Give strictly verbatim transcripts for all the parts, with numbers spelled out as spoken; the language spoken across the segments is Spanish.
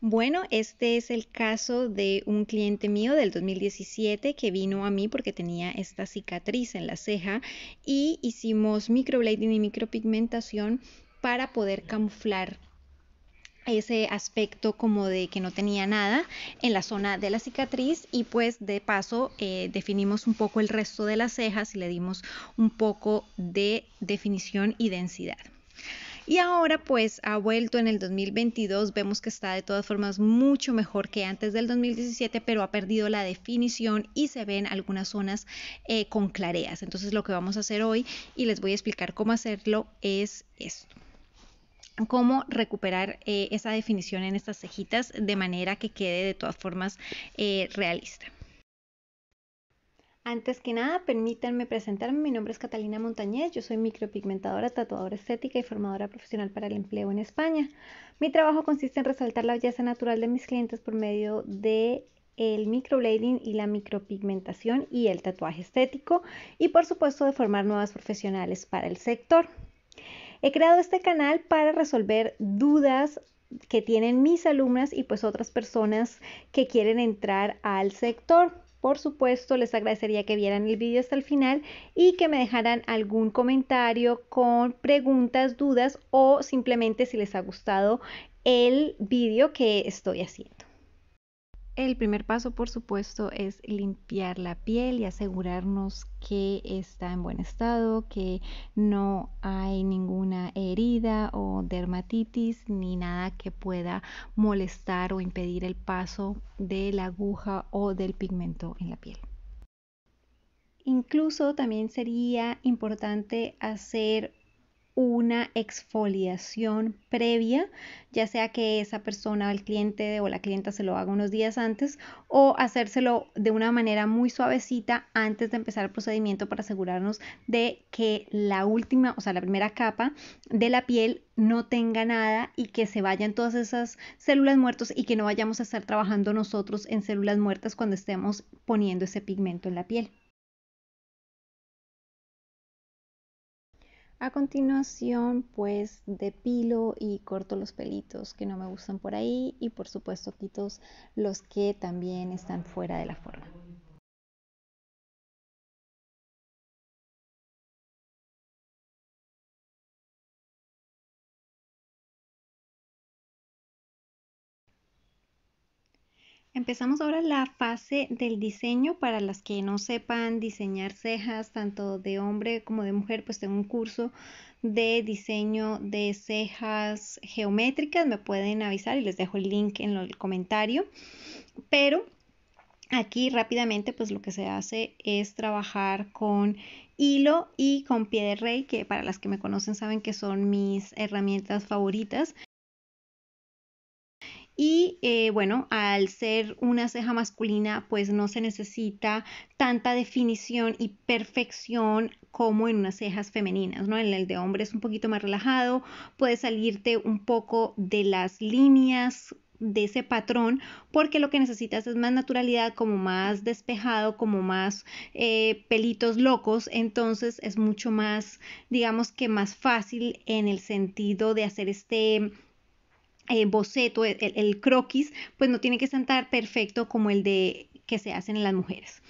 Bueno, este es el caso de un cliente mío del dos mil diecisiete que vino a mí porque tenía esta cicatriz en la ceja y hicimos microblading y micropigmentación para poder camuflar ese aspecto como de que no tenía nada en la zona de la cicatriz, y pues de paso eh, definimos un poco el resto de las cejas y le dimos un poco de definición y densidad. Y ahora pues ha vuelto en el dos mil veintidós, vemos que está de todas formas mucho mejor que antes del dos mil diecisiete, pero ha perdido la definición y se ven algunas zonas eh, con clareas. Entonces lo que vamos a hacer hoy, y les voy a explicar cómo hacerlo, es esto: cómo recuperar eh, esa definición en estas cejitas de manera que quede de todas formas eh, realista. Antes que nada, permítanme presentarme. Mi nombre es Catalina Montañez, yo soy micropigmentadora, tatuadora estética y formadora profesional para el empleo en España. Mi trabajo consiste en resaltar la belleza natural de mis clientes por medio de el microblading y la micropigmentación y el tatuaje estético, y por supuesto de formar nuevas profesionales para el sector. He creado este canal para resolver dudas que tienen mis alumnas y pues otras personas que quieren entrar al sector. Por supuesto, les agradecería que vieran el vídeo hasta el final y que me dejaran algún comentario con preguntas, dudas o simplemente si les ha gustado el vídeo que estoy haciendo. El primer paso, por supuesto, es limpiar la piel y asegurarnos que está en buen estado, que no hay ninguna herida o dermatitis ni nada que pueda molestar o impedir el paso de la aguja o del pigmento en la piel. Incluso también sería importante hacer una exfoliación previa, ya sea que esa persona o el cliente o la clienta se lo haga unos días antes, o hacérselo de una manera muy suavecita antes de empezar el procedimiento, para asegurarnos de que la última, o sea, la primera capa de la piel no tenga nada y que se vayan todas esas células muertas y que no vayamos a estar trabajando nosotros en células muertas cuando estemos poniendo ese pigmento en la piel. A continuación, pues depilo y corto los pelitos que no me gustan por ahí y por supuesto quito los que también están fuera de la forma. Empezamos ahora la fase del diseño. Para las que no sepan diseñar cejas, tanto de hombre como de mujer, pues tengo un curso de diseño de cejas geométricas. Me pueden avisar y les dejo el link en el comentario. Pero aquí rápidamente pues lo que se hace es trabajar con hilo y con pie de rey, que para las que me conocen saben que son mis herramientas favoritas. Y eh, bueno, al ser una ceja masculina, pues no se necesita tanta definición y perfección como en unas cejas femeninas, ¿no? En el de hombre es un poquito más relajado, puedes salirte un poco de las líneas de ese patrón, porque lo que necesitas es más naturalidad, como más despejado, como más eh, pelitos locos. Entonces es mucho más, digamos que más fácil en el sentido de hacer este... Eh, boceto, el, el croquis, pues no tiene que estar perfecto como el de que se hacen en las mujeres.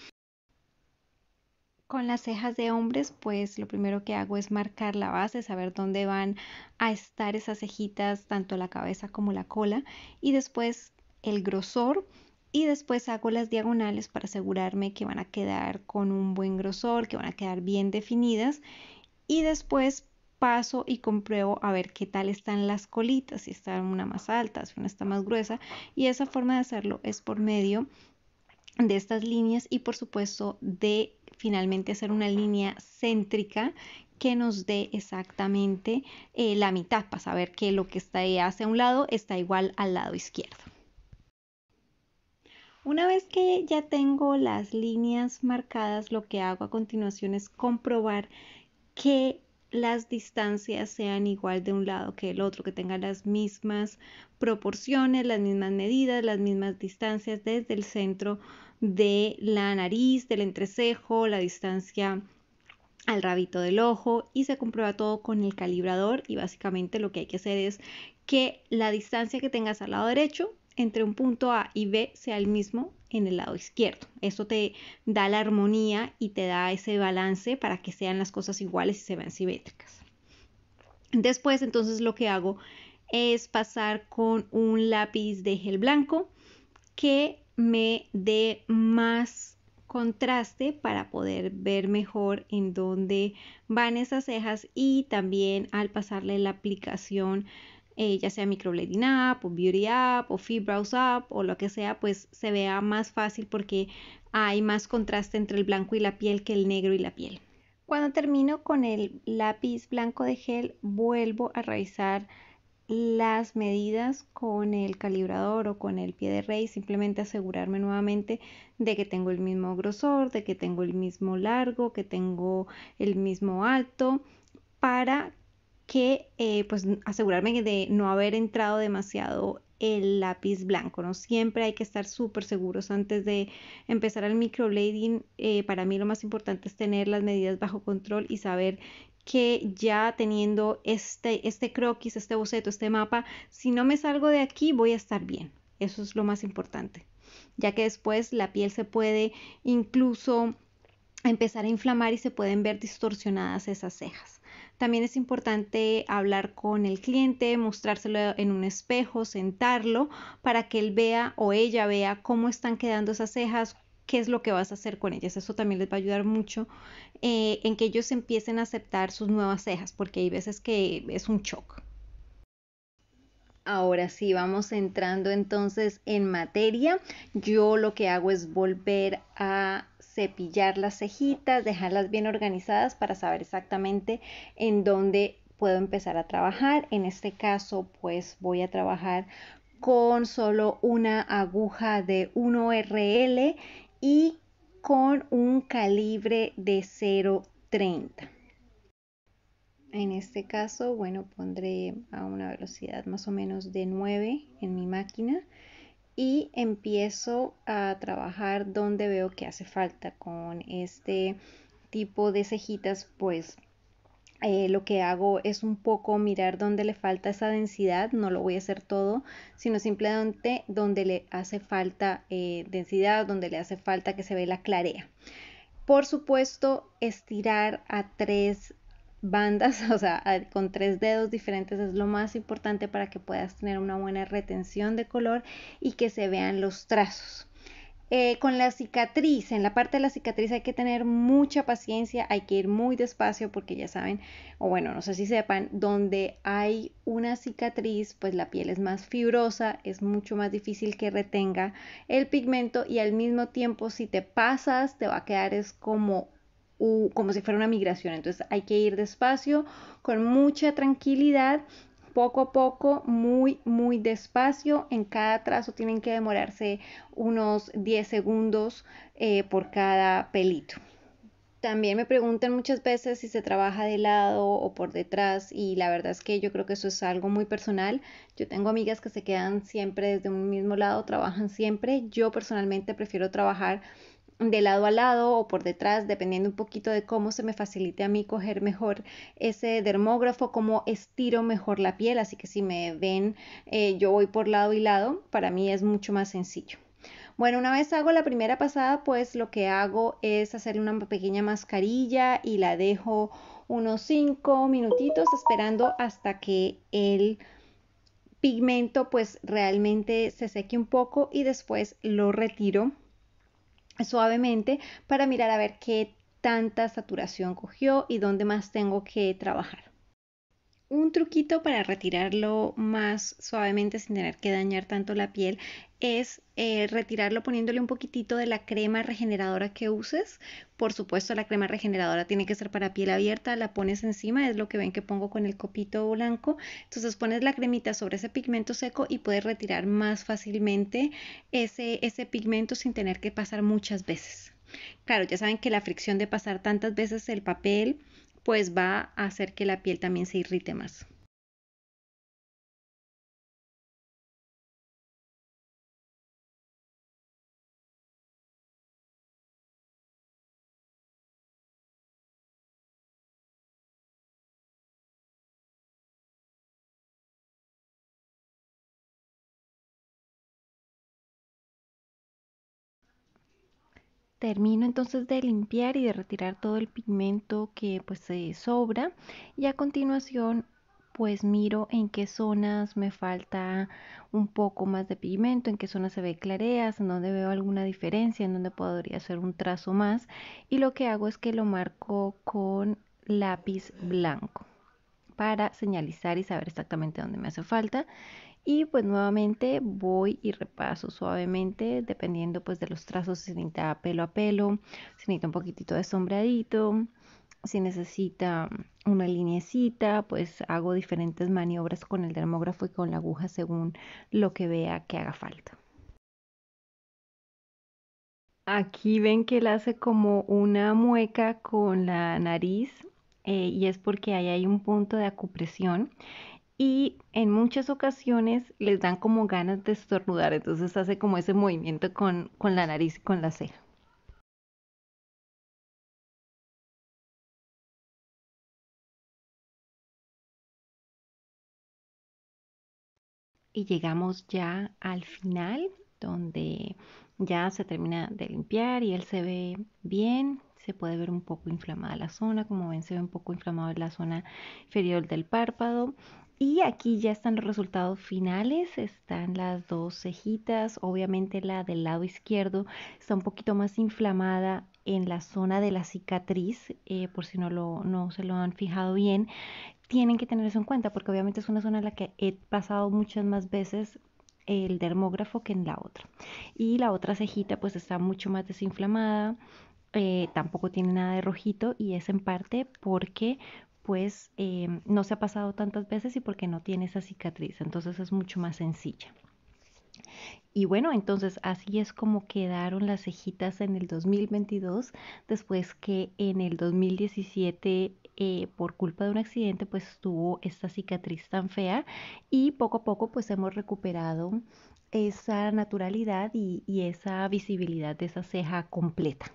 Con las cejas de hombres, pues lo primero que hago es marcar la base, saber dónde van a estar esas cejitas, tanto la cabeza como la cola, y después el grosor, y después hago las diagonales para asegurarme que van a quedar con un buen grosor, que van a quedar bien definidas, y después paso y compruebo a ver qué tal están las colitas, si está una más alta, si una está más gruesa, y esa forma de hacerlo es por medio de estas líneas y por supuesto de finalmente hacer una línea céntrica que nos dé exactamente eh, la mitad, para saber que lo que está hacia un lado está igual al lado izquierdo. Una vez que ya tengo las líneas marcadas, lo que hago a continuación es comprobar que las distancias sean igual de un lado que del otro, que tengan las mismas proporciones, las mismas medidas, las mismas distancias desde el centro de la nariz, del entrecejo, la distancia al rabito del ojo, y se comprueba todo con el calibrador. Y básicamente lo que hay que hacer es que la distancia que tengas al lado derecho entre un punto A y B sea el mismo en el lado izquierdo. Esto te da la armonía y te da ese balance para que sean las cosas iguales y se vean simétricas. Después, entonces, lo que hago es pasar con un lápiz de gel blanco que me dé más contraste para poder ver mejor en dónde van esas cejas, y también al pasarle la aplicación, eh, ya sea microblading app o beauty app o fibrows app o lo que sea, pues se vea más fácil porque hay más contraste entre el blanco y la piel que el negro y la piel. Cuando termino con el lápiz blanco de gel, vuelvo a revisar las medidas con el calibrador o con el pie de rey, simplemente asegurarme nuevamente de que tengo el mismo grosor, de que tengo el mismo largo, que tengo el mismo alto, para que eh, pues asegurarme de no haber entrado demasiado el lápiz blanco, ¿no? Siempre hay que estar súper seguros antes de empezar el microblading. Eh, para mí lo más importante es tener las medidas bajo control y saber que ya teniendo este, este croquis, este boceto, este mapa, si no me salgo de aquí voy a estar bien. Eso es lo más importante, ya que después la piel se puede incluso empezar a inflamar y se pueden ver distorsionadas esas cejas. También es importante hablar con el cliente, mostrárselo en un espejo, sentarlo para que él vea o ella vea cómo están quedando esas cejas, qué es lo que vas a hacer con ellas. Eso también les va a ayudar mucho eh, en que ellos empiecen a aceptar sus nuevas cejas, porque hay veces que es un shock. Ahora sí, vamos entrando entonces en materia. Yo lo que hago es volver a cepillar las cejitas, dejarlas bien organizadas para saber exactamente en dónde puedo empezar a trabajar. En este caso, pues voy a trabajar con solo una aguja de uno R L y con un calibre de cero punto treinta. En este caso, bueno, pondré a una velocidad más o menos de nueve en mi máquina y empiezo a trabajar donde veo que hace falta. Con este tipo de cejitas, pues Eh, lo que hago es un poco mirar dónde le falta esa densidad. No lo voy a hacer todo, sino simplemente donde le hace falta eh, densidad, donde le hace falta que se ve la clarea. Por supuesto, estirar a tres bandas, o sea, a, con tres dedos diferentes es lo más importante para que puedas tener una buena retención de color y que se vean los trazos. Eh, con la cicatriz, en la parte de la cicatriz hay que tener mucha paciencia, hay que ir muy despacio porque ya saben, o bueno, no sé si sepan, donde hay una cicatriz, pues la piel es más fibrosa, es mucho más difícil que retenga el pigmento, y al mismo tiempo si te pasas te va a quedar es como, uh, como si fuera una migración. Entonces hay que ir despacio, con mucha tranquilidad, poco a poco, muy muy despacio. En cada trazo tienen que demorarse unos diez segundos eh, por cada pelito. También me preguntan muchas veces si se trabaja de lado o por detrás, y la verdad es que yo creo que eso es algo muy personal. Yo tengo amigas que se quedan siempre desde un mismo lado, trabajan siempre. Yo personalmente prefiero trabajar de lado a lado o por detrás, dependiendo un poquito de cómo se me facilite a mí coger mejor ese dermógrafo, cómo estiro mejor la piel. Así que si me ven, eh, yo voy por lado y lado, para mí es mucho más sencillo. Bueno, una vez hago la primera pasada, pues lo que hago es hacer una pequeña mascarilla y la dejo unos cinco minutitos esperando hasta que el pigmento pues realmente se seque un poco, y después lo retiro suavemente para mirar a ver qué tanta saturación cogió y dónde más tengo que trabajar. Un truquito para retirarlo más suavemente sin tener que dañar tanto la piel es eh, retirarlo poniéndole un poquitito de la crema regeneradora que uses. Por supuesto, la crema regeneradora tiene que ser para piel abierta. La pones encima, es lo que ven que pongo con el copito blanco. Entonces pones la cremita sobre ese pigmento seco y puedes retirar más fácilmente ese, ese pigmento sin tener que pasar muchas veces. Claro, ya saben que la fricción de pasar tantas veces el papel pues va a hacer que la piel también se irrite más. Termino entonces de limpiar y de retirar todo el pigmento que pues se sobra, y a continuación pues miro en qué zonas me falta un poco más de pigmento, en qué zonas se ve clareas, en dónde veo alguna diferencia, en dónde podría hacer un trazo más, y lo que hago es que lo marco con lápiz blanco para señalizar y saber exactamente dónde me hace falta. Y pues nuevamente voy y repaso suavemente, dependiendo pues de los trazos, si necesita pelo a pelo, si necesita un poquitito de sombreadito, si necesita una linecita, pues hago diferentes maniobras con el dermógrafo y con la aguja según lo que vea que haga falta. Aquí ven que él hace como una mueca con la nariz, eh, y es porque ahí hay un punto de acupresión. Y en muchas ocasiones les dan como ganas de estornudar, entonces hace como ese movimiento con, con la nariz y con la ceja. Y llegamos ya al final, donde ya se termina de limpiar y él se ve bien. Se puede ver un poco inflamada la zona, como ven se ve un poco inflamada la zona inferior del párpado. Y aquí ya están los resultados finales, están las dos cejitas, obviamente la del lado izquierdo está un poquito más inflamada en la zona de la cicatriz, eh, por si no, lo, no se lo han fijado bien. Tienen que tener eso en cuenta porque obviamente es una zona en la que he pasado muchas más veces el dermógrafo que en la otra. Y la otra cejita pues está mucho más desinflamada. Eh, tampoco tiene nada de rojito, y es en parte porque pues eh, no se ha pasado tantas veces y porque no tiene esa cicatriz, entonces es mucho más sencilla. Y bueno, entonces así es como quedaron las cejitas en el dos mil veintidós, después que en el dos mil diecisiete eh, por culpa de un accidente pues tuvo esta cicatriz tan fea, y poco a poco pues hemos recuperado esa naturalidad y, y esa visibilidad de esa ceja completa.